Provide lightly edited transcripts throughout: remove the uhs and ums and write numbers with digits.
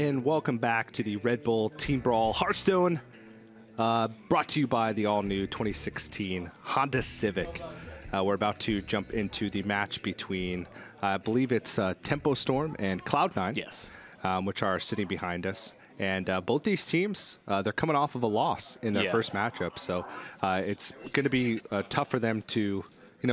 And welcome back to the Red Bull Team Brawl Hearthstone, brought to you by the all-new 2016 Honda Civic. We're about to jump into the match between, I believe it's Tempo Storm and Cloud9, yes, which are sitting behind us. And both these teams, they're coming off of a loss in their first matchup, so it's going to be tough for them to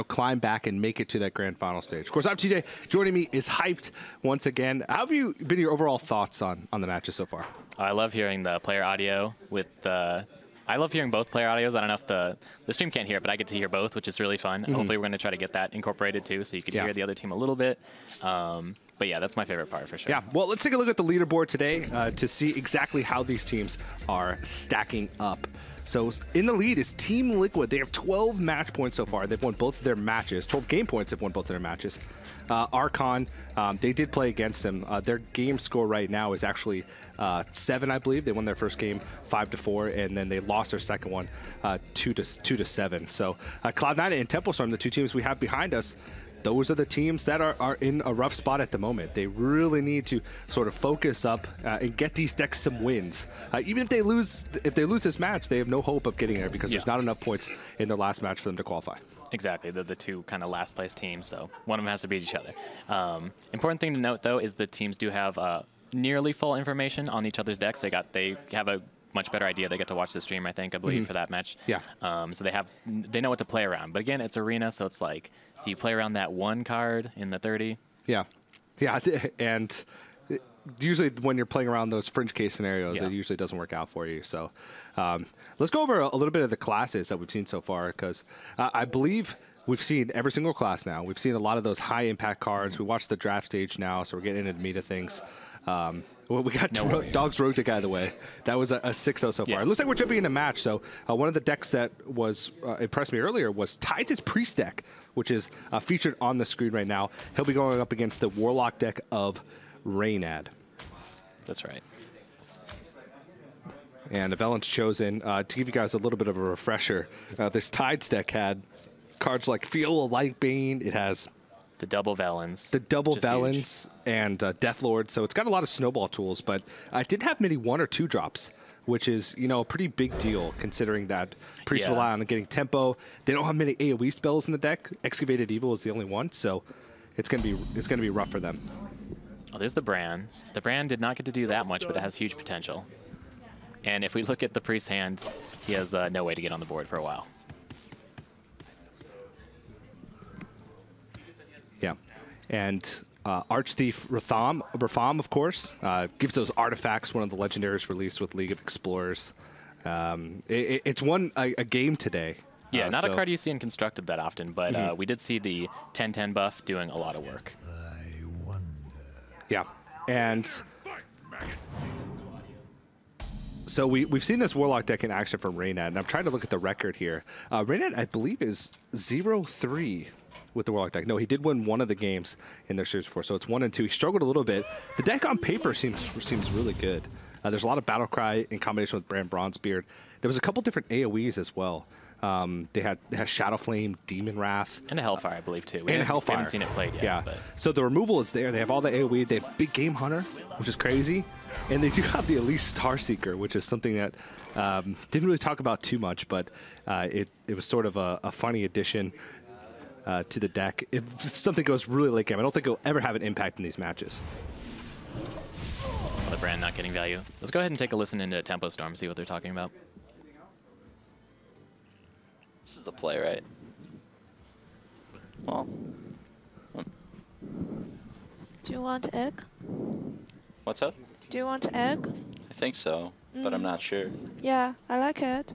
climb back and make it to that grand final stage. Of course, I'm TJ. Joining me is Hyped once again. How have you been? Your overall thoughts on the matches so far? I love hearing the player audio with the. I love hearing both player audios. I don't know if the stream can't hear it, but I get to hear both, which is really fun. Mm-hmm. Hopefully, we're going to try to get that incorporated too, so you can hear the other team a little bit. But yeah, that's my favorite part for sure. Yeah, well, let's take a look at the leaderboard today to see exactly how these teams are stacking up. So in the lead is Team Liquid. They have 12 match points so far. They've won both of their matches. 12 game points. They've won both of their matches. Archon, they did play against them. Their game score right now is actually 7, I believe. They won their first game 5-4, and then they lost their second one 2-7. So Cloud9 and Tempo Storm, the two teams we have behind us. Those are the teams that are in a rough spot at the moment. They really need to sort of focus up and get these decks some wins. Even if they lose, this match, they have no hope of getting there because there's not enough points in their last match for them to qualify. Exactly, they're the two kind of last place teams, so one of them has to beat each other. Important thing to note though is the teams do have nearly full information on each other's decks. They have a much better idea. They get to watch the stream, I think, I believe for that match. Yeah. So they know what to play around. But again, it's arena, so it's like, do you play around that one card in the 30? Yeah. Yeah, and usually when you're playing around those fringe case scenarios, it usually doesn't work out for you. So let's go over a little bit of the classes that we've seen so far, because I believe we've seen every single class now. We've seen a lot of those high impact cards. We watched the draft stage now, so we're getting into the meat of things. Well, we got Dog's Road Dick out of the way. That was a 6-0 so far. It looks like we're jumping in a match. So one of the decks that was impressed me earlier was Tides' Priest deck, which is featured on the screen right now. He'll be going up against the Warlock deck of Reynad. That's right. And Velen's chosen to give you guys a little bit of a refresher. This Tides deck had cards like Feel a Light Bane. It has the double Velen's. The double Velen's and Death Lord. So it's got a lot of snowball tools, but I did have maybe 1 or 2 drops, which is, you know, a pretty big deal considering that Priests rely on getting tempo. They don't have many AoE spells in the deck. Excavated Evil is the only one, so it's gonna be rough for them. Oh, there's the Brann. The Brann did not get to do that much, but it has huge potential. And if we look at the Priest's hands, he has no way to get on the board for a while. Yeah, and Arch-Thief Rafaam, of course, gives those artifacts, one of the legendaries released with League of Explorers. It's won a game today. Yeah, not a card you see in Constructed that often, but we did see the 10/10 buff doing a lot of work. Yeah, and so we've seen this Warlock deck in action from Reynad, and I'm trying to look at the record here. Reynad, I believe, is 0-3. With the Warlock deck. No, he did win one of the games in their series 4, so it's 1 and 2. He struggled a little bit. The deck on paper seems really good. There's a lot of Battlecry in combination with Brann Bronzebeard. There was a couple different AoEs as well. They had Shadow Flame, Demon Wrath. And a Hellfire, I believe, too. And a Hellfire. We haven't seen it played yet. Yeah. But. So the removal is there. They have all the AoE. They have Big Game Hunter, which is crazy. And they do have the Eloise Starseeker, which is something that didn't really talk about too much, but it was sort of a funny addition to the deck. If something goes really late game, I don't think it'll ever have an impact in these matches. The Brann not getting value. Let's go ahead and take a listen into Tempo Storm, see what they're talking about. This is the play, right? Well. Do you want egg? What's up? Do you want egg? I think so, but I'm not sure. Yeah, I like it.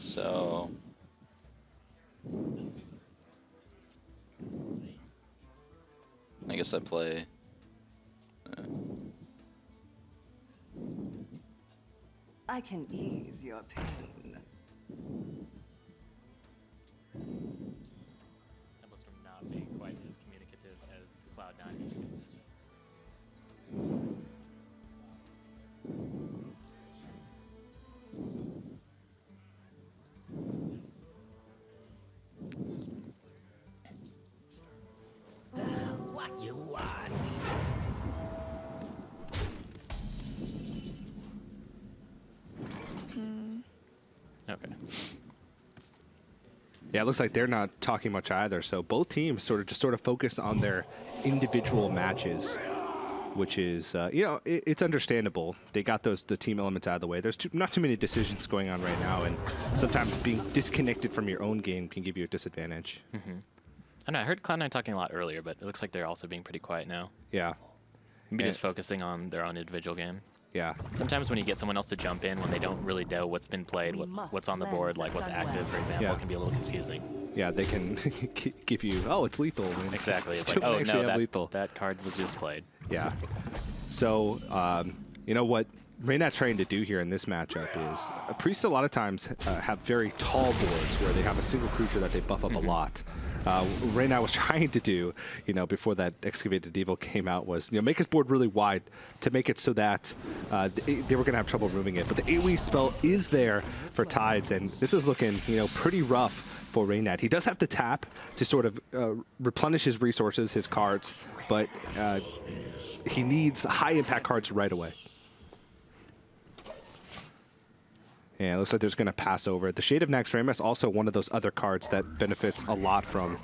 So I guess I play. I can ease your pain. Tempo Storm not being quite as communicative Yeah, it looks like they're not talking much either. So both teams just focus on their individual matches, which is, you know, it's understandable. They got the team elements out of the way. There's not too many decisions going on right now, and sometimes being disconnected from your own game can give you a disadvantage. Mm-hmm. I know, I heard Cloud9 talking a lot earlier, but it looks like they're also being pretty quiet now. Yeah. Maybe just focusing on their own individual game. Yeah. Sometimes when you get someone else to jump in when they don't really know what's been played, what's on the board, like what's active, for example, it can be a little confusing. Yeah, they can give you, oh, it's lethal. Man. Exactly. It's like, oh, no, that card was just played. Yeah. So, you know, what Reynad's trying to do here in this matchup is priests a lot of times have very tall boards where they have a single creature that they buff up a lot. Reynad was trying to do, you know, before that Excavated Evil came out, was, you know, make his board really wide to make it so that they were going to have trouble moving it. But the AoE spell is there for Tides, and this is looking, you know, pretty rough for Reynad. He does have to tap to sort of replenish his resources, his cards, but he needs high-impact cards right away. Yeah, it looks like they're just going to pass over. The Shade of Naxxramas is also one of those other cards that benefits a lot from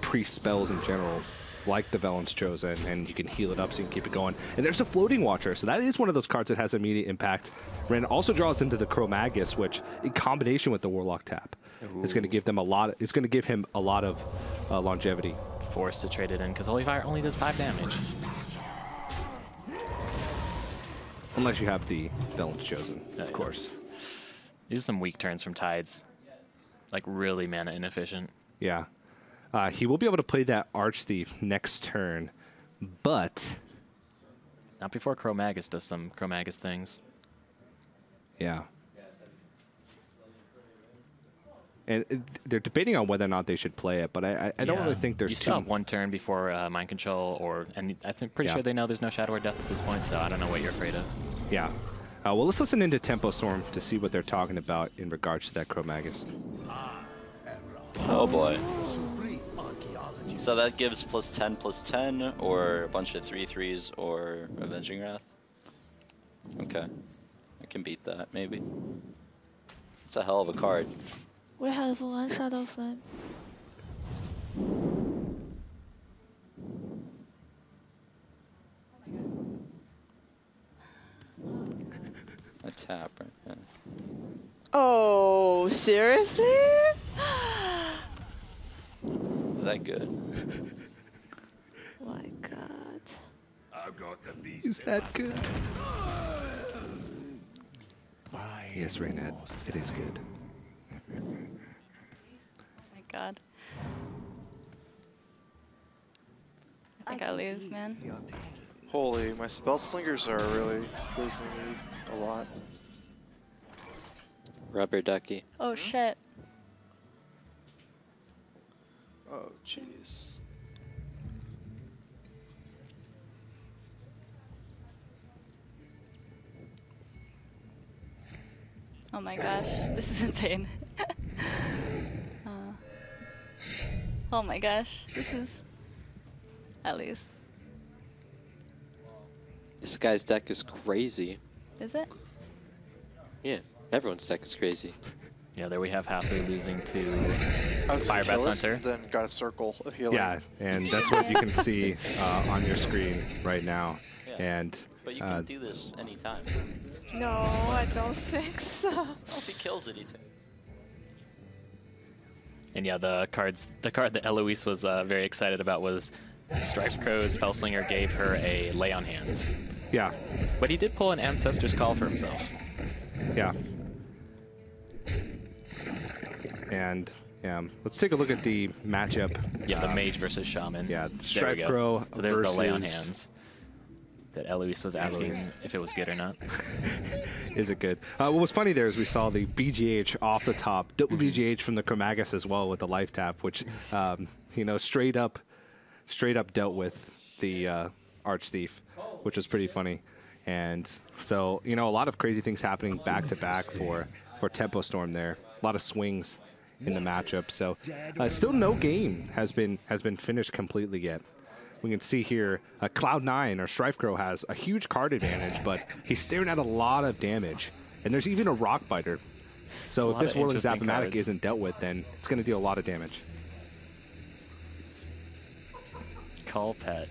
priest spells in general, like the Velen's Chosen, and you can heal it up so you can keep it going. And there's a Floating Watcher, so that is one of those cards that has immediate impact. Ren also draws into the Chromaggus, which, in combination with the Warlock tap, is going to give them a lot. It's going to give him a lot of longevity. Forced to trade it in because Holy Fire only does 5 damage. Unless you have the Velen's Chosen, of course. These are some weak turns from Tides. Like, really mana inefficient. Yeah. He will be able to play that Arch-Thief next turn, but... not before Chromaggus does some Chromaggus things. Yeah. And they're debating on whether or not they should play it, but I don't really think there's... you still have 1 turn before Mind Control, or... and I'm pretty sure they know there's no Shadow or Death at this point, so I don't know what you're afraid of. Yeah. Well, let's listen into Tempo Storm to see what they're talking about in regards to that Chromaggus. Oh, boy. So that gives +10/+10, or a bunch of 3/3s, or Avenging Wrath. Okay. I can beat that, maybe. It's a hell of a card. We have 1 Shadow Flame. A tap right there. Oh, seriously? Is that good? My God. I've got the beast. Is that good? Yes, Reynad, it is good. Oh my God. I think I lose, man. Holy, my Spellslingers are really losing me a lot. Rubber ducky. Oh shit. Oh jeez. Oh my gosh, this is insane. Oh my gosh, this is Eloise. This guy's deck is crazy. Is it? Yeah, everyone's deck is crazy. Yeah, there we have Hafu losing to Firebat Hunter. Then got a circle of healing. Yeah, and that's what you can see on your screen right now. Yeah. And but you can do this anytime. No, I don't think so. Well, if he kills it, he takes. And yeah, the card that Eloise was very excited about was Strifecrow's Spellslinger gave her a Lay on Hands. Yeah. But he did pull an Ancestor's Call for himself. Yeah. And let's take a look at the matchup. Yeah, the Mage versus Shaman. Yeah, Strifecrow so there's the Lay on Hands that Eloise was asking if it was good or not. Is it good? What was funny there is we saw the BGH off the top, double BGH from the Chromaggus as well with the life tap, which you know, straight up dealt with the Arch-Thief, which was pretty funny. And so, you know, a lot of crazy things happening back to back for Tempo Storm there. A lot of swings in the matchup. So still no game has been finished completely yet. We can see here, Cloud9 or Strifecrow has a huge card advantage, but he's staring at a lot of damage. And there's even a Rock Biter So if this Whirling Zap-O-Matic isn't dealt with, then it's going to deal a lot of damage. Call Pet.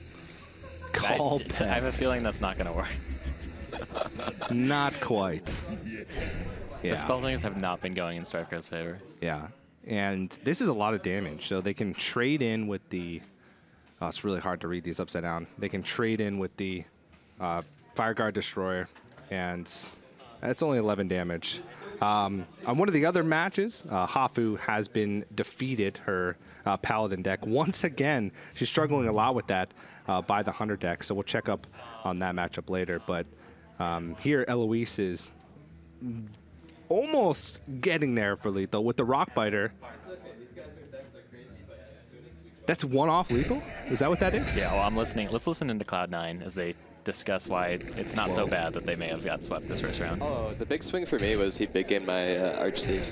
Call Pet. I have a feeling that's not going to work. Not quite. Yeah. The Spellslingers have not been going in Strifecrow's favor. Yeah. And this is a lot of damage, so they can trade in with the... Oh, it's really hard to read these upside down. They can trade in with the Fireguard Destroyer, and that's only 11 damage. On one of the other matches, Hafu has been defeated, her Paladin deck. Once again, she's struggling a lot with that by the Hunter deck, so we'll check up on that matchup later. But here, Eloise is... almost getting there for lethal with the Rock Biter. That's one off lethal? Is that what that is? Yeah, well, I'm listening. Let's listen into Cloud9 as they discuss why it's not so bad that they may have got swept this first round. Oh, the big swing for me was he big gamed my Arch-Thief.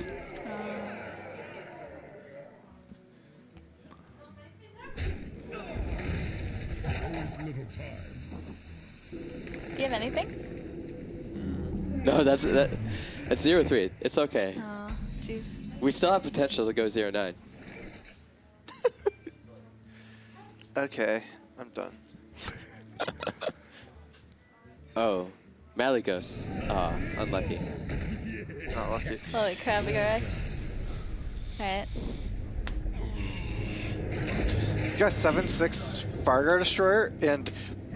Do you have anything? No, that's... that. It's 0-3. It's okay. Oh, jeez. We still have potential to go 0-9. Okay, I'm done. Oh, Maligos. Ah, oh, unlucky. Not lucky. Holy crap, we got it. Alright. You got 7-6 Fireguard Destroyer and.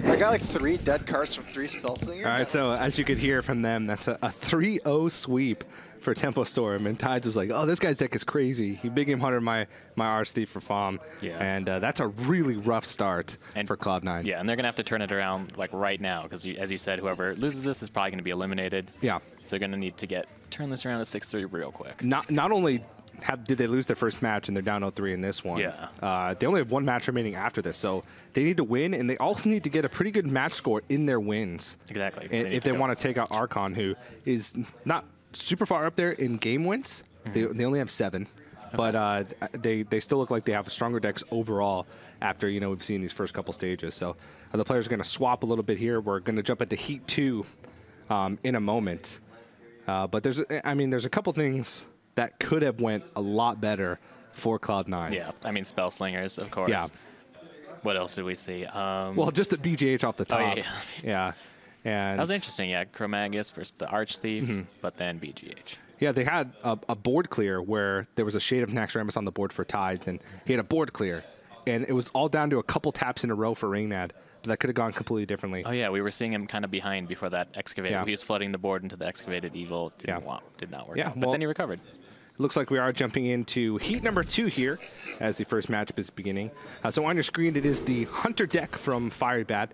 I got like 3 dead cards from 3 Spellslingers. All right, so as you could hear from them, that's a 3-0 sweep for Tempo Storm. And Tides was like, oh, this guy's deck is crazy. He big game hunter my Arch-Thief Rafaam. Yeah. And that's a really rough start for Cloud9. Yeah, and they're going to have to turn it around like right now because, as you said, whoever loses this is probably going to be eliminated. Yeah. So they're going to need to turn this around to 6-3 real quick. Not only... did they lose their first match and they're down 0-3 in this one? Yeah. They only have one match remaining after this, so they need to win, and they also need to get a pretty good match score in their wins. Exactly. And if they want to take out Archon, who is not super far up there in game wins, they only have 7, okay. But they still look like they have stronger decks overall after we've seen these first couple stages. So the players are going to swap a little bit here. We're going to jump into Heat 2 in a moment, but there's a couple things that could have went a lot better for Cloud9. Yeah, I mean, Spellslingers, of course. Yeah. What else did we see? Well, just the BGH off the top. Oh, yeah. And that was interesting, yeah. Chromaggus versus the Arch-Thief, but then BGH. Yeah, they had a board clear where there was a Shade of Naxxramas on the board for Tides, and he had a board clear. And it was all down to a couple taps in a row for Reynad, but that could have gone completely differently. Oh, yeah, we were seeing him kind of behind before that Excavated. Yeah. He was flooding the board into the Excavated Evil. Did not work out, but then he recovered. Looks like we are jumping into Heat number 2 here as the first matchup is beginning. So on your screen, it is the Hunter deck from Firebat,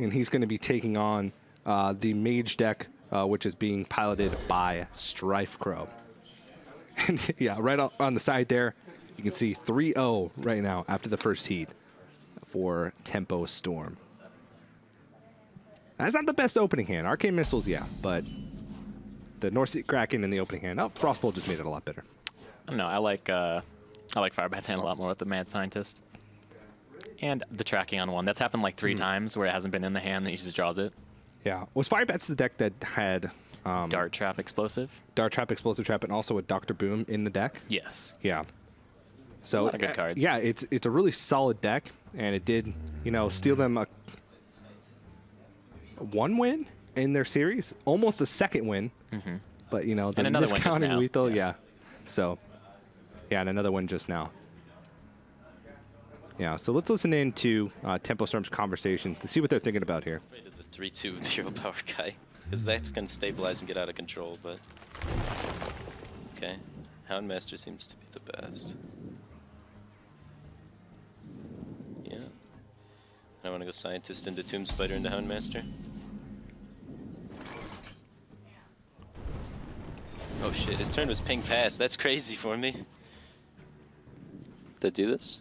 and he's going to be taking on the Mage deck, which is being piloted by Strifecrow. And yeah, right on the side there, you can see 3-0 right now after the first Heat for Tempo Storm. That's not the best opening hand. Arcane Missiles, yeah, but... the North Sea Kraken in the opening hand. Oh, Frostbolt just made it a lot better. I don't know. I like Firebat's hand a lot more with the Mad Scientist. And the Tracking on 1. That's happened like 3 times where it hasn't been in the hand and he just draws it. Yeah. Was Firebat's the deck that had... Dart Trap, Explosive? Dart Trap, Explosive Trap, and also a Dr. Boom in the deck? Yes. Yeah. So, a lot of good cards. Yeah, it's a really solid deck, and it did, steal them one win in their series, almost a second win, but the miscounting lethal, yeah. So, yeah, and another one just now. Yeah, so let's listen in to Tempo Storm's conversation to see what they're thinking about here. The 3-2 zero power guy, because that's going to stabilize and get out of control, but okay, Houndmaster seems to be the best. Yeah, I want to go Scientist into Tomb Spider into Houndmaster. Oh shit, his turn was ping pass. That's crazy for me. Did I do this?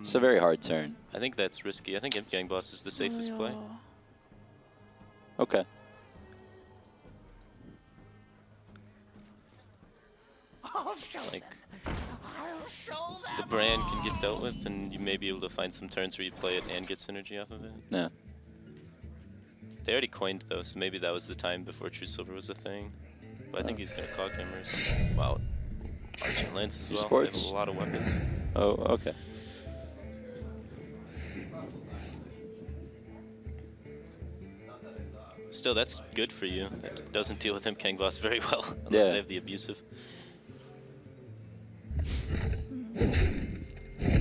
It's a very hard turn. I think that's risky. I think Imp Gang Boss is the safest play. Okay. Like, the Brann can get dealt with, and you may be able to find some turns where you play it and get synergy off of it. Yeah. They already coined, though, so maybe that was the time before True Silver was a thing. But I think he's got claw cameras. Wow. Archon Lance as well. Sports? They have a lot of weapons. Oh, okay. Still, that's good for you. That doesn't deal with him Kanglass very well, unless they have the abusive. Oh,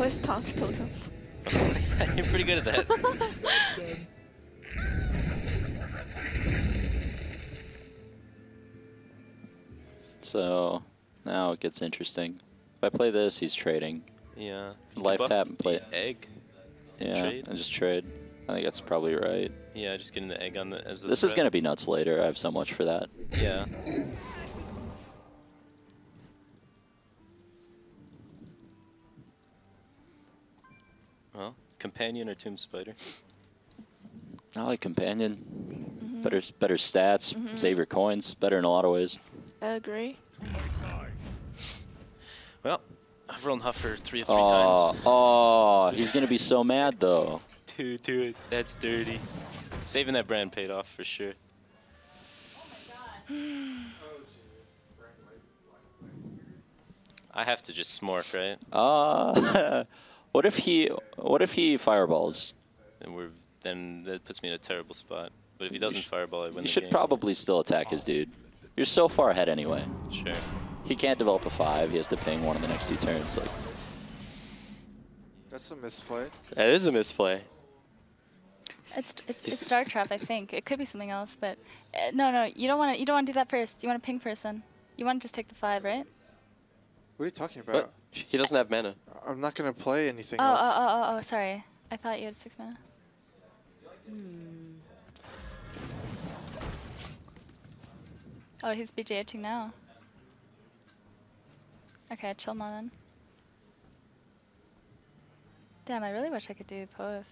where's Taunt Totem? You're pretty good at that. So, now it gets interesting. If I play this, he's trading. Yeah. Life tap and play egg. Yeah, trade? And just trade. I think that's probably right. Yeah, just getting the egg on the... As the this threat. Is going to be nuts later. I have so much for that. Yeah. Well, Companion or Tomb Spider? I like Companion. Mm-hmm. Better stats, save your coins. Better in a lot of ways. I agree. Well, I've rolled Huffer three times. Oh, he's going to be so mad, though. Dude, that's dirty. Saving that brand paid off for sure. Oh my god. I have to just smork, right? What if he fireballs? Then that puts me in a terrible spot. But if he doesn't fireball, I win the game. You should probably still attack his dude. You're so far ahead anyway. Sure. He can't develop a 5. He has to ping one in the next 2 turns. Like, that's a misplay. That is a misplay. It's Dart Trap, I think. It could be something else, but no, you don't want to do that first. You want to ping first, then. You want to just take the 5, right? What are you talking about? What? He doesn't have mana. I'm not gonna play anything else. Oh, sorry. I thought you had 6 mana. Oh, he's BJHing now. Okay, Chillmaw then. Damn, I really wish I could do Poef.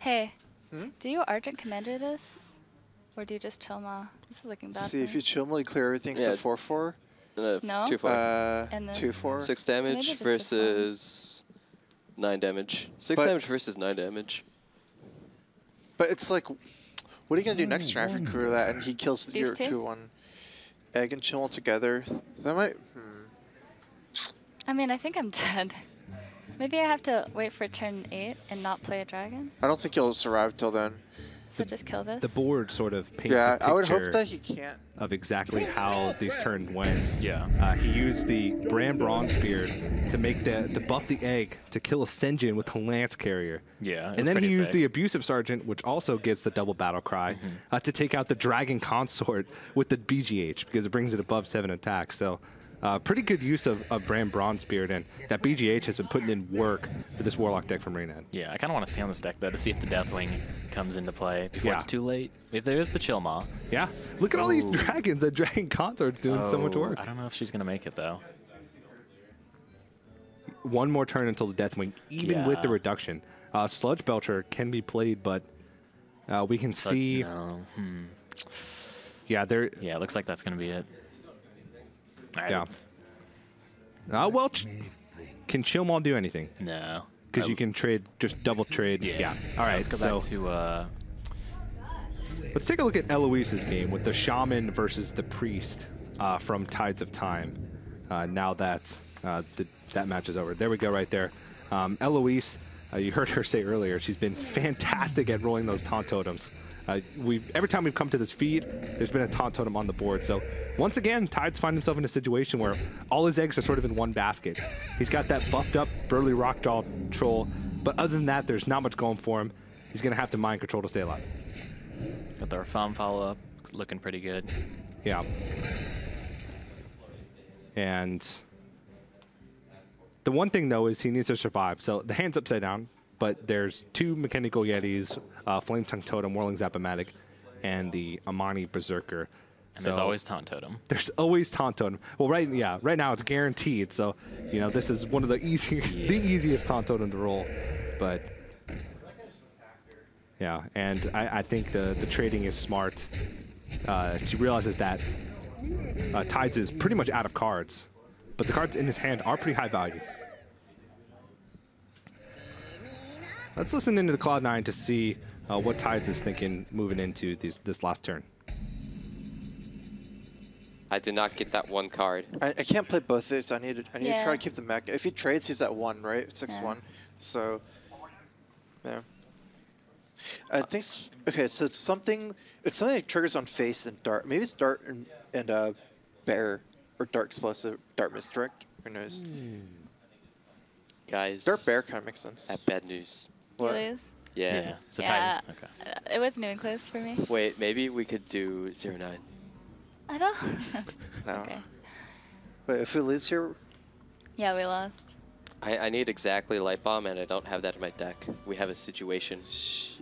Hey, do you Argent Commander this? Or do you just Chillmaw? This is looking bad. See, if you Chillmaw, you clear everything except 4-4. 2-4. 6 damage so versus 9 damage. 6 damage versus 9 damage. But it's like, what are you going to do next turn after you clear that and he kills your 2-1? Egg and Chillmaw together? That might... I mean, I think I'm dead. Maybe I have to wait for turn 8 and not play a dragon? I don't think you'll survive till then. So just kill this? The board sort of paints a picture I would hope that he can't. Of exactly how these turns went. Yeah. He used the Brann Bronzebeard to make the buff the egg to kill a Senjin with the Lance Carrier. Yeah. And then he used the Abusive Sergeant, which also gets the double battle cry, to take out the Dragon Consort with the BGH because it brings it above 7 attacks. So... pretty good use of Brann Bronzebeard, and that BGH has been putting in work for this Warlock deck from Reynad. Yeah, I kind of want to see on this deck, though, to see if the Deathwing comes into play before it's too late. If there is the Chillmaw. Yeah, look at all these dragons. That Dragon Consort's doing so much work. I don't know if she's going to make it, though. One more turn until the Deathwing, even with the reduction. Sludge Belcher can be played, but we can see... No. Yeah, there. Yeah, it looks like that's going to be it. Yeah. Well, can Chillmaw do anything? No. Because you can trade, just double trade. Yeah. All right. Let's go back to. Let's take a look at Eloise's game with the Shaman versus the Priest from Tides of Time. Now that that match is over, there we go, right there. Eloise, you heard her say earlier, she's been fantastic at rolling those Taunt Totems. Every time we've come to this feed, there's been a Taunt Totem on the board. So once again, Tides finds himself in a situation where all his eggs are sort of in one basket. He's got that buffed up burly Rockjaw troll, but other than that, there's not much going for him. He's going to have to mind control to stay alive. Got the Rafaam follow-up, looking pretty good. Yeah. And the one thing, though, is he needs to survive. So the hand's upside down. But there's 2 Mechanical Yetis, Flame Tongue Totem, Whirling Zap-O-Matic, and the Amani Berserker. And so there's always Taunt Totem. There's always Taunt Totem. Well, right now it's guaranteed. So, you know, this is one of the easiest Taunt Totem to roll. But yeah, and I think the trading is smart. She realizes that Tides is pretty much out of cards, but the cards in his hand are pretty high value. Let's listen into the Cloud9 to see what Tides is thinking moving into this last turn. I did not get that one card. I can't play both of these. I need to try to keep the mech. If he trades, he's at 1, right? 6-1. Yeah. So, yeah. I think, okay, so it's something that triggers on face and Dart. Maybe it's Dart and Bear, or Dart Explosive, Dart Misdirect. Who knows? Mm. Guys. Dart Bear kind of makes sense. I have bad news. What? Yeah. It's a Titan. Okay. It was new and close for me. Wait, maybe we could do 0-9. I don't. No. Okay. Wait, if we lose here. Yeah, we lost. I need exactly Light Bomb, and I don't have that in my deck. We have a situation. Shit.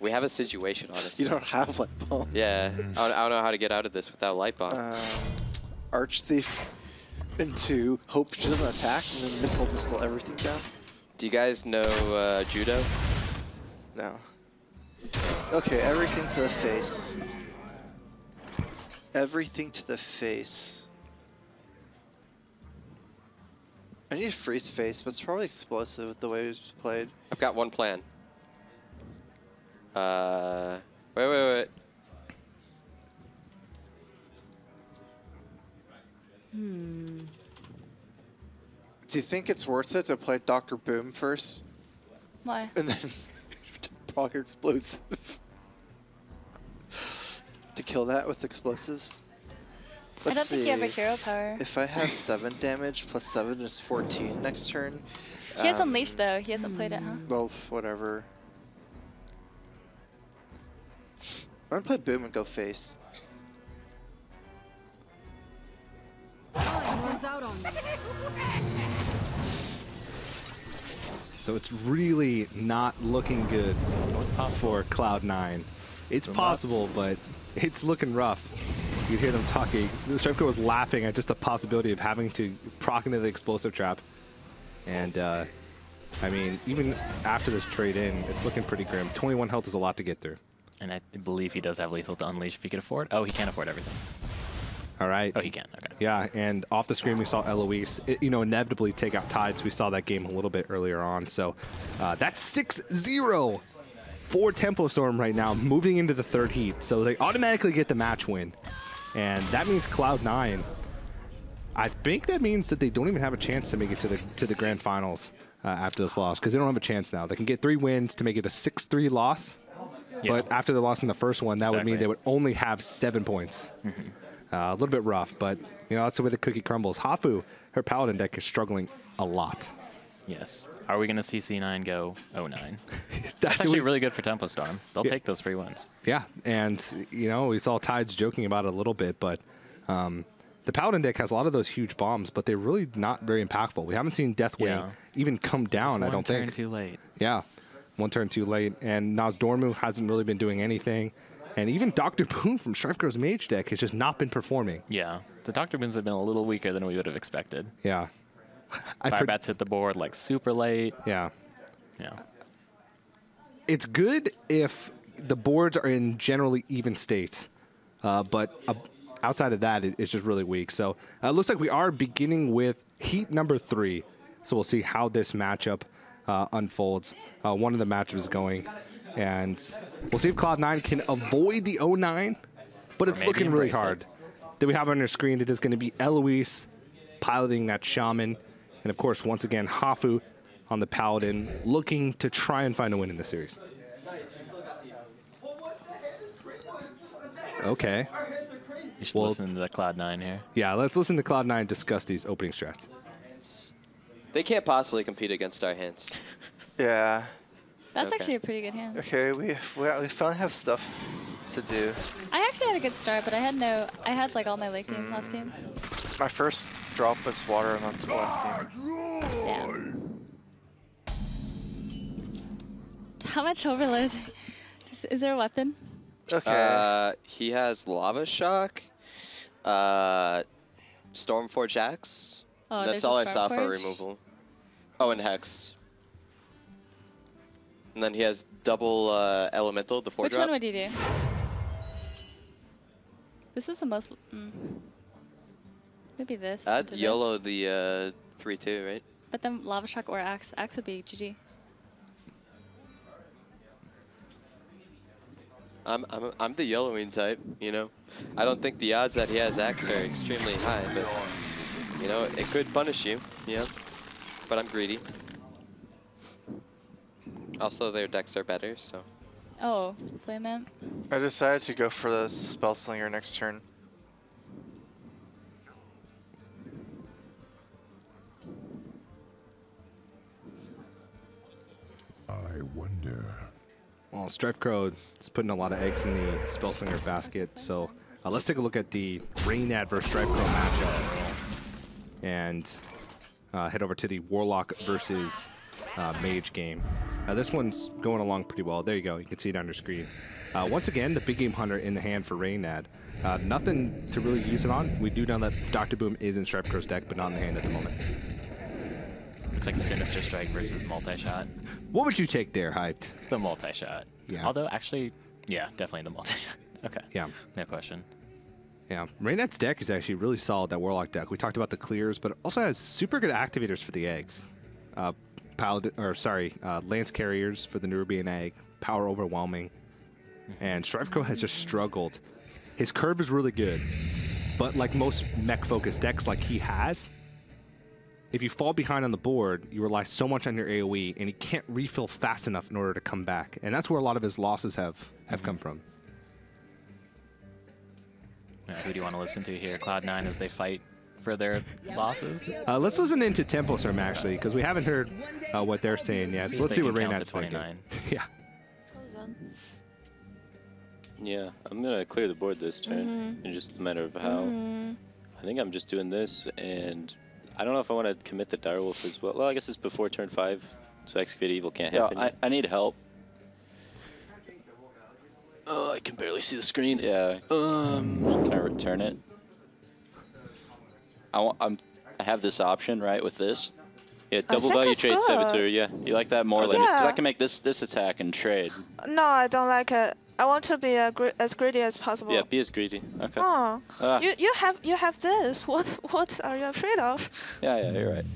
We have a situation, honestly. You don't have Light Bomb. Yeah, I don't know how to get out of this without Light Bomb. Arch-Thief into hope she doesn't attack, and then missile everything down. Do you guys know Judo? No. Okay, everything to the face. Everything to the face. I need to freeze face, but it's probably explosive with the way it's played. I've got one plan. Wait. Do you think it's worth it to play Dr. Boom first? Why? And then proc explosive. To kill that with explosives? Let's see. I don't think you have a hero power. If I have 7 damage, plus 7 is 14 next turn. He has Unleashed, though. He hasn't played it, huh? Well, whatever. I'm going to play Boom and go face. So it's really not looking good for Cloud9. It's possible, but it's looking rough. You hear them talking. Strifecrow was laughing at just the possibility of having to proc into the explosive trap. And, I mean, even after this trade-in, it's looking pretty grim. 21 health is a lot to get through. And I believe he does have lethal to unleash if he could afford. Oh, he can't afford everything. All right. Oh, he can. Okay. Yeah, and off the screen, we saw Eloise, inevitably take out Tides. We saw that game a little bit earlier on. So that's 6-0. For Tempo Storm right now, moving into the 3rd heat. So they automatically get the match win. And that means Cloud9, I think that means that they don't even have a chance to make it to the grand finals after this loss, because they don't have a chance now. They can get 3 wins to make it a 6-3 loss. Yeah. But after the loss in the first one, that would mean they would only have 7 points. A little bit rough, but you know, that's the way the cookie crumbles. Hafu, her Paladin deck is struggling a lot. Yes. Are we going to see C9 go 0-9? That's actually really good for Tempo Storm. They'll take those free wins. Yeah, and you know, we saw Tides joking about it a little bit, but the Paladin deck has a lot of those huge bombs, but they're really not very impactful. We haven't seen Deathwing even come down, I don't think. One turn too late. Yeah, one turn too late, and Nazdormu hasn't really been doing anything. And even Dr. Boom from Strifecrow's Mage deck has just not been performing. Yeah, the Dr. Booms have been a little weaker than we would have expected. Yeah. Firebat's hit the board like super late. Yeah. It's good if the boards are in generally even states, but outside of that, it's just really weak. So it looks like we are beginning with heat number 3. So we'll see how this matchup unfolds. One of the matchups is going, and we'll see if Cloud9 can avoid the 0-9, but it's looking really hard. That we have on your screen, it is going to be Eloise piloting that Shaman. And of course, once again, Hafu on the Paladin, looking to try and find a win in the series. Okay. You should listen to the Cloud9 here. Yeah, let's listen to Cloud9 discuss these opening strats. They can't possibly compete against our hands. Yeah. That's actually a pretty good hand. Okay, we finally have stuff to do. I actually had a good start, but I had like all my late game last game. My first drop was water on the last game. Damn. How much overload? Is there a weapon? Okay. He has Lava Shock, Stormforge Axe. Oh, that's all I saw for removal. Oh, and Hex. And then he has double Elemental, the 4-drop. Which one would you do? This is the most... Maybe this. I'd YOLO the 3-2, right? But then Lava Shock or Axe. Axe would be GG. I'm the yellowing type, you know. I don't think the odds that he has Axe are extremely high, but you know, it could punish you, you know. But I'm greedy. Also, their decks are better, so. Oh, flame amp. I decided to go for the Spellslinger next turn. I wonder. Well, Strifecrow is putting a lot of eggs in the Spellslinger basket, so let's take a look at the Reynad versus Strifecrow matchup, and head over to the Warlock versus Mage game. This one's going along pretty well. There you go. You can see it on your screen. Once again, the Big Game Hunter in the hand for Reynad. Nothing to really use it on. We do know that Dr. Boom is in Strifecrow's deck, but not in the hand at the moment. Looks like Sinister Strike versus Multi-Shot. What would you take there, Hyped? The Multi-Shot. Yeah. Although, actually, yeah, definitely the Multi-Shot. Okay. Yeah. No question. Yeah. Reynad's deck is actually really solid, that Warlock deck. We talked about the clears, but it also has super good activators for the eggs. Lance Carriers for the Nerubian Egg, Power Overwhelming, and Strifecrow has just struggled. His curve is really good, but like most mech-focused decks like he has, if you fall behind on the board, you rely so much on your AoE, and he can't refill fast enough in order to come back, and that's where a lot of his losses have come from. Who do you want to listen to here? Cloud9 as they fight for their losses. Let's listen into Tempo Storm actually, because we haven't heard what they're saying yet. So let's see what Reynad's thinking. Yeah. Yeah, I'm gonna clear the board this turn. It's just a matter of how. I think I'm just doing this, and I don't know if I want to commit the Direwolf as well. Well, I guess it's before turn 5, so Excavated Evil can't happen. I need help. Oh, I can barely see the screen. Yeah. Can I return it? I have this option, right, with this? Yeah, double value trade good. Saboteur, yeah. You like that more? Because I can make this attack and trade. No, I don't like it. I want to be as greedy as possible. Yeah, be as greedy. Okay. Oh. You have this. What are you afraid of? Yeah, you're right.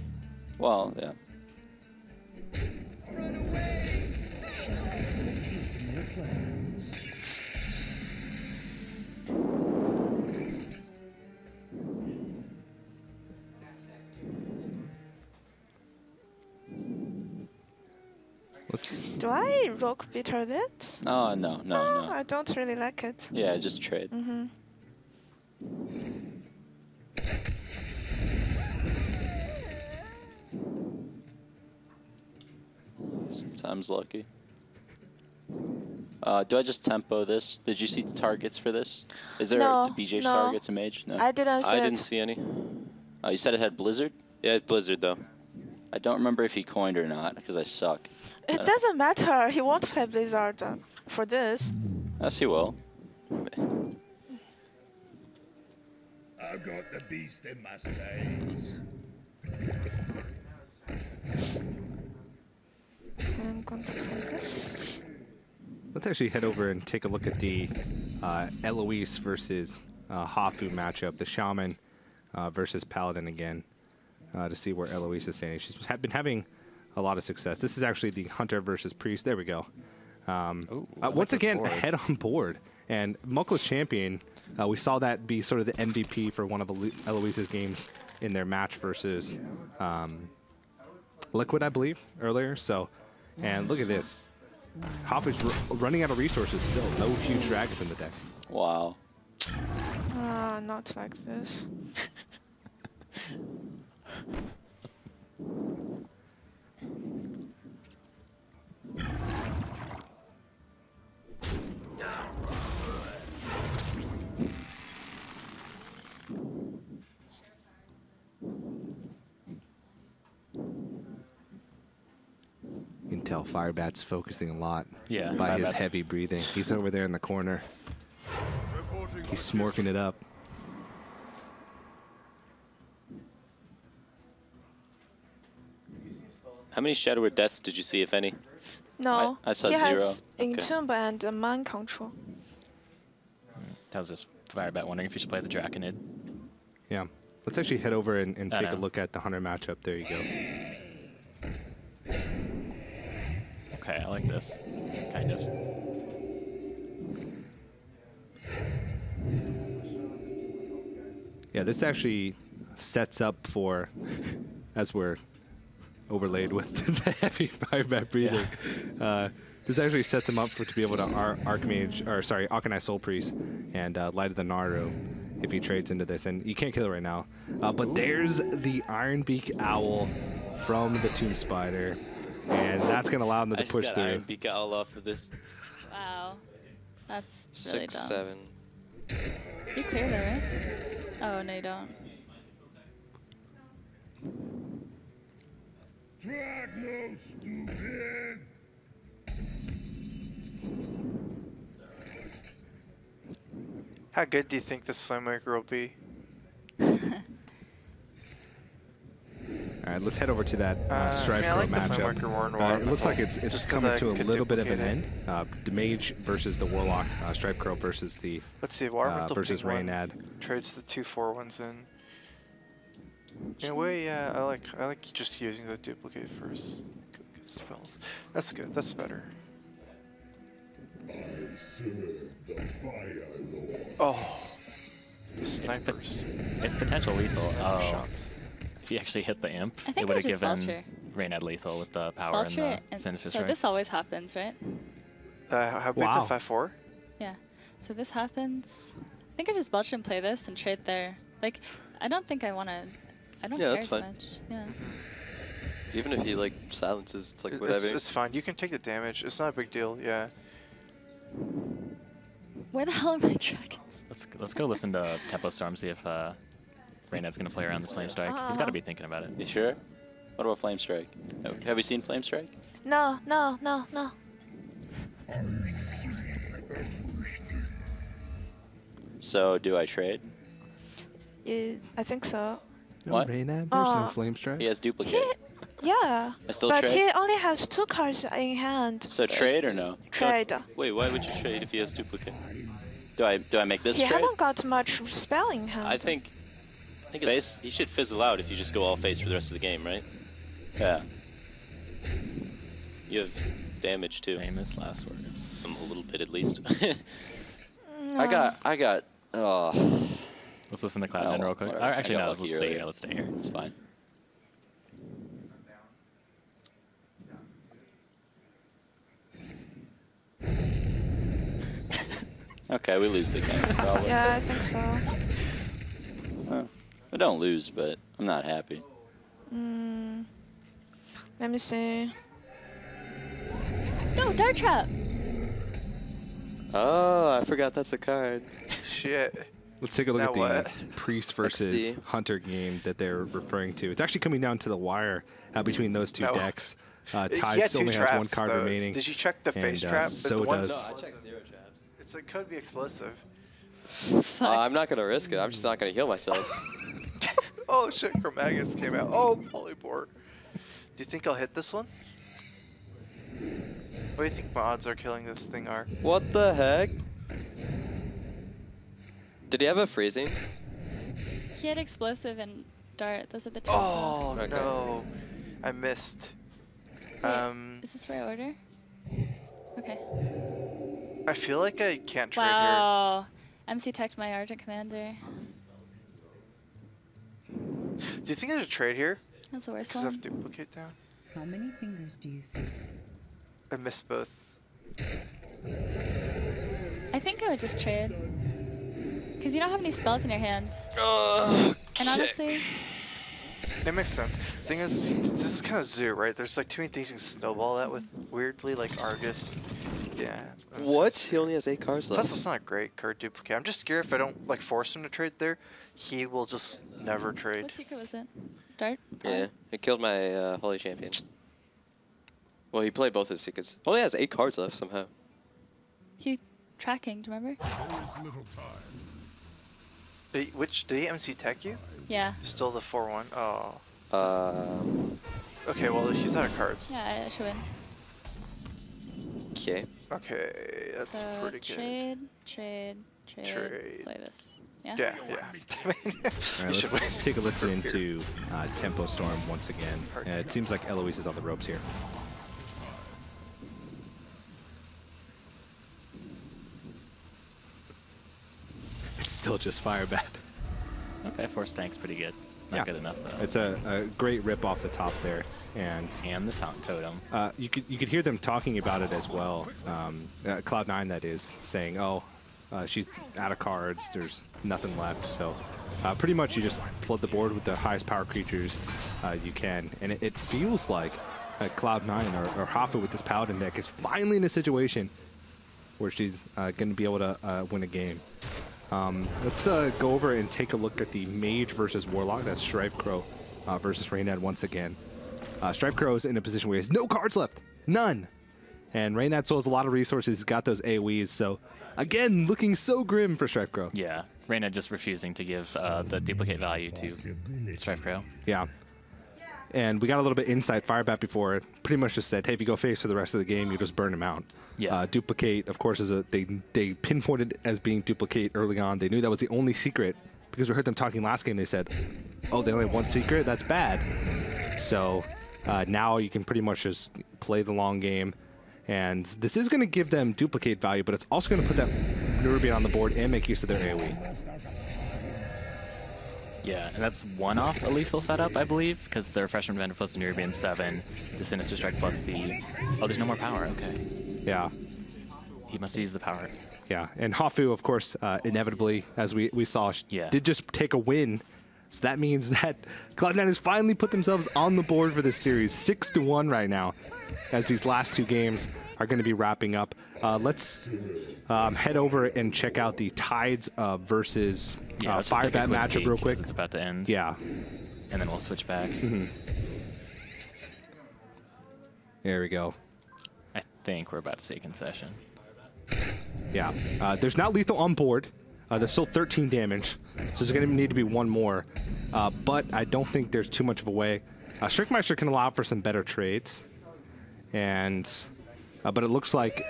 Well, yeah. Do I rock bitter that? Oh, no. I don't really like it. Yeah, just trade. Sometimes lucky. Do I just tempo this? Did you see the targets for this? Is there a BJ targets, a mage? No, I didn't see it. I didn't see any. Oh, you said it had Blizzard? Yeah, it's Blizzard, though. I don't remember if he coined or not, because I suck. It doesn't matter. He won't play Blizzard for this. Yes, he will. I've got the beast in my stays. I'm going to focus. Let's actually head over and take a look at the Eloise versus Hafu matchup, the Shaman versus Paladin again, to see where Eloise is standing. She's been having a lot of success. This is actually the Hunter versus Priest. There we go. Once again, head on board. And Mokla's champion, we saw that be sort of the MVP for one of Eloise's games in their match versus Liquid, I believe, earlier. So, and look at this. Hafu's running out of resources still. No huge dragons in the deck. Wow. Not like this. You can tell Firebat's focusing a lot by his heavy breathing. He's over there in the corner. He's smorking it up. How many Shadowward deaths did you see, if any? No, I saw zero. He has Entomb and Mind Control. That was just Firebat wondering if you should play the Draconid. Yeah. Let's actually head over and take a look at the Hunter matchup. There you go. Okay, I like this. Kind of. Yeah, this actually sets up for, as we're overlaid with the heavy Firebat breathing, this actually sets him up for to be able to Arcanine Soul Priest and Light of the Naru if he trades into this. And you can't kill it right now. But there's the Ironbeak Owl from the Tomb Spider. And that's going to allow him to push through. I just got Ironbeak Owl off of this. Wow. That's really dumb. 6, 7. You clear though, right? Oh, no, you don't. Dragon, stupid! How good do you think this Flamemaker will be? All right, let's head over to that Strifecrow matchup. It looks like it's coming to a little bit of an end. The Mage versus the Warlock. Strifecrow versus the versus Reynad. Trades the 2/4 ones in. In a way, yeah, I like just using the duplicate first. Good spells. That's good. That's better. I serve the Fire Lord. Oh, the snipers. It's potential lethal. Oh. Shots. If you actually hit the imp, it would have given Reynad lethal with the power and the Sinister Strike. So this always happens, right? How big is it? 5/4? Yeah. So this happens. I think I just belch and play this and trade there. Like, I don't think I want to. I don't care too much. Yeah. Even if he like silences, it's like whatever. It's fine. You can take the damage. It's not a big deal. Yeah. Where the hell are my dragons? Let's go listen to Tempo Storm, see if. Reynad's going to play around this Flame Strike. He's got to be thinking about it. You sure? What about Flame Strike? No. Have you seen Flame Strike? No. So, do I trade? I think so. What? Reynad, there's no Flame Strike. He has duplicate. Yeah. I still trade? But he only has 2 cards in hand. So, trade or no? Trade. No, wait, why would you trade if he has duplicate? Do I make this trade? You haven't got much spell in hand. I think face? He should fizzle out if you just go all face for the rest of the game, right? Yeah. You have damage too. Famous last words. Some little bit at least. No. I got. Oh. Let's listen to Cloud9 real quick. Actually, no. Let's stay here. Let's stay here. It's fine. Okay, we lose the game. Probably. Yeah, I think so. I don't lose, but I'm not happy. Let me see. No, Dart Trap! Oh, I forgot that's a card. Shit. Let's take a look at the Priest versus Hunter game that they're referring to. It's actually coming down to the wire between those two decks. Tides only has 1 card remaining. Did you check the face trap? So does. No, I checked 0 traps. It could be explosive. I'm not going to risk it. I'm just not going to heal myself. Oh shit, Chromaggus came out. Oh, Polypore. Do you think I'll hit this one? What do you think my odds are killing this thing are? What the heck? Did he have a freezing? He had explosive and dart. Those are the 2. Oh no, I missed. Wait, is this right order? Okay. I feel like I can't trade here. MC teched my Argent Commander. Do you think there's a trade here? That's the worst one. Because I have duplicate down. How many fingers do you see? I missed both. I think I would just trade. Because you don't have any spells in your hand. And honestly... It makes sense. The thing is, this is kind of zoo, right? There's like too many things you can snowball that with, weirdly, like Argus. Yeah. What? He only has 8 cards left. Plus, it's not a great card duplicate. I'm just scared if I don't like force him to trade there, he will just never trade. What secret was it? Dart? Yeah, it killed my Holy Champion. Well, he played both his secrets. Only has 8 cards left somehow. He tracking, do you remember? Did he MC tech you? Yeah. Still the 4/1. Oh. Okay, well, he's out of cards. Yeah, I should win. Okay. Okay, that's so pretty trade, good. Trade. Play this. Yeah. All right, let's take a listen into Tempo Storm once again. It seems like Eloise is on the ropes here. It's still just Firebat. Okay, force tank's pretty good. Not good enough though. It's a great rip off the top there, and the Taunt Totem. You could hear them talking about it as well. Cloud9 that is saying, "Oh, she's out of cards. There's nothing left." So pretty much you just flood the board with the highest power creatures you can, and it feels like Cloud9 or Hafu with this Paladin deck is finally in a situation where she's going to be able to win a game. Let's go over and take a look at the Mage versus Warlock. That's Strifecrow versus Reynad once again. Strifecrow is in a position where he has no cards left. None. And Reynad stole a lot of resources. He's got those AoEs. So, again, looking so grim for Strifecrow. Yeah. Reynad just refusing to give the duplicate value to Strifecrow. Yeah. And we got a little bit inside Firebat before. Pretty much just said, hey, if you go face for the rest of the game, you just burn him out. Yeah. Duplicate, of course, is they pinpointed as being duplicate early on. They knew that was the only secret because we heard them talking last game. They said, oh, they only have one secret? That's bad. So now you can pretty much just play the long game. And this is going to give them duplicate value, but it's also going to put that Nerubian on the board and make use of their AoE. Yeah, and that's one off a lethal setup, I believe, because the Refreshment Vendor plus the Nerubian 7, the Sinister Strike plus the... Oh, there's no more power, okay. Yeah. He must use the power. Yeah, and Hafu, of course, inevitably, as we saw, did just take a win. So that means that Cloud9 has finally put themselves on the board for this series, 6-1 right now, as these last two games are going to be wrapping up. Let's head over and check out the Tides versus Firebat matchup real quick. It's about to end. Yeah. And then we'll switch back. Mm-hmm. There we go. I think we're about to see a concession. Yeah. There's not lethal on board. There's still 13 damage, so there's going to need to be one more. But I don't think there's too much of a way. Strickmeister can allow for some better trades. And... but it looks like,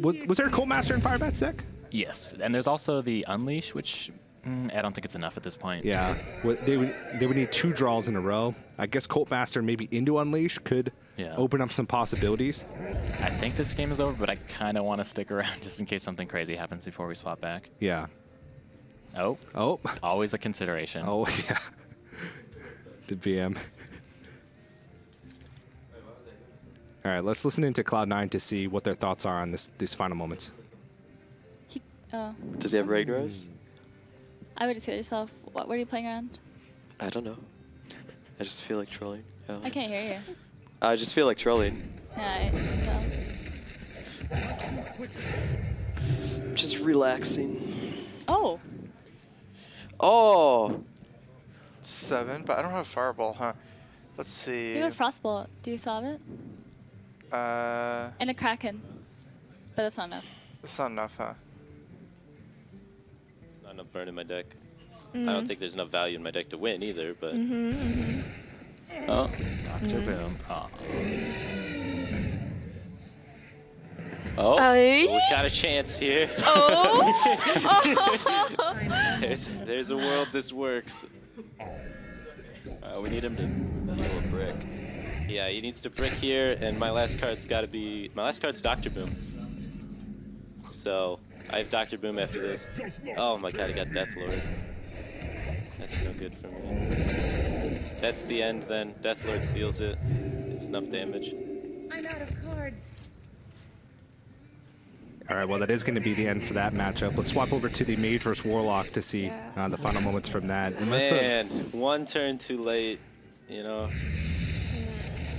was there a Coldmaster in Firebat's deck? Yes, and there's also the Unleash, which I don't think it's enough at this point. Yeah, they would need two draws in a row. I guess Coldmaster maybe into Unleash could open up some possibilities. I think this game is over, but I kind of want to stick around just in case something crazy happens before we swap back. Yeah. Oh. Oh. Always a consideration. Oh, yeah. The BM. All right, let's listen into Cloud9 to see what their thoughts are on these final moments. Does he have Ragnaros? I would just get yourself. What are you playing around? I don't know. I just feel like trolling. Oh. I can't hear you. I just feel like trolling. Yeah, just relaxing. Oh. Oh. 7, but I don't have Fireball, huh? Let's see. You have Frostbolt. Do you still have it? And a Kraken, but that's not enough. That's not enough, huh? Not enough burn in my deck. Mm-hmm. I don't think there's enough value in my deck to win either, but... Mm-hmm, mm-hmm. Oh, Dr. Boom. Oh, we got a chance here. Oh! There's a world this works. We need him to heal a brick. Yeah, he needs to brick here, and my last card's got to be... My last card's Dr. Boom. So, I have Dr. Boom after this. Oh my god, he got Deathlord. That's no good for me. That's the end then. Deathlord seals it. It's enough damage. I'm out of cards. Alright, well that is going to be the end for that matchup. Let's swap over to the Mage vs. Warlock to see the final moments from that. And man, one turn too late, you know.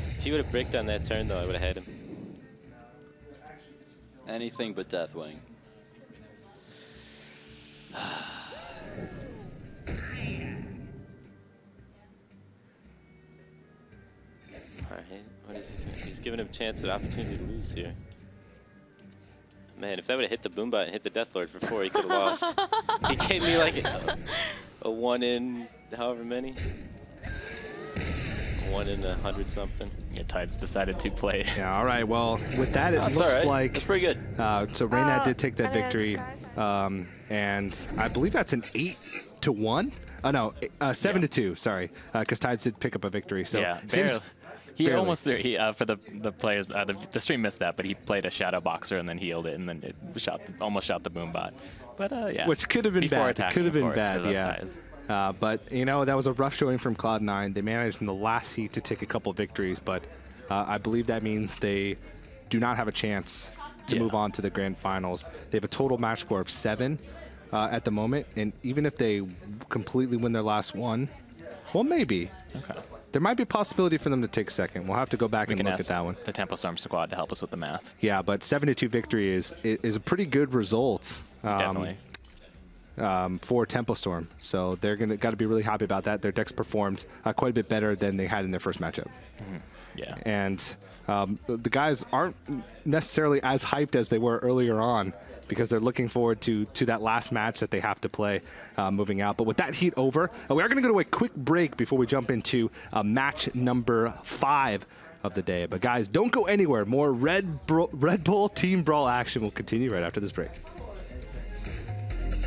If he would have bricked on that turn, though, I would have had him. Anything but Deathwing. Alright, what is he doing? He's giving him a chance at opportunity to lose here. Man, if that would have hit the Boombot and hit the Deathlord for 4, he could have lost. He gave me like a 1 in however many. 1 in 100 something. Yeah, Tides decided to play. Yeah, all right. Well, with that, it looks like that's pretty good. So Reynad did take that victory, and I believe that's an 8-1. Oh no, 7-2. Sorry, because Tides did pick up a victory. So yeah, barely. Almost threw. He for the players, the stream missed that, but he played a Shadow Boxer and then healed it, and then it almost shot the Boombot. But yeah, which could have been bad. Course, bad. Yeah. But, you know, that was a rough showing from Cloud9. They managed in the last heat to take a couple victories, but I believe that means they do not have a chance to move on to the grand finals. They have a total match score of 7 at the moment, and even if they completely win their last one, well, maybe. Okay. There might be a possibility for them to take second. We'll have to go back and look at that one. The Tempo Storm squad to help us with the math. Yeah, but 7-2 victory is a pretty good result. Definitely. For Tempo Storm, so they're got to be really happy about that. Their decks performed quite a bit better than they had in their first matchup. Mm-hmm. Yeah, and the guys aren't necessarily as hyped as they were earlier on because they're looking forward to that last match that they have to play moving out. But with that heat over, we are going to go to a quick break before we jump into match number 5 of the day. But guys, don't go anywhere. More Red Bull Team Brawl action will continue right after this break.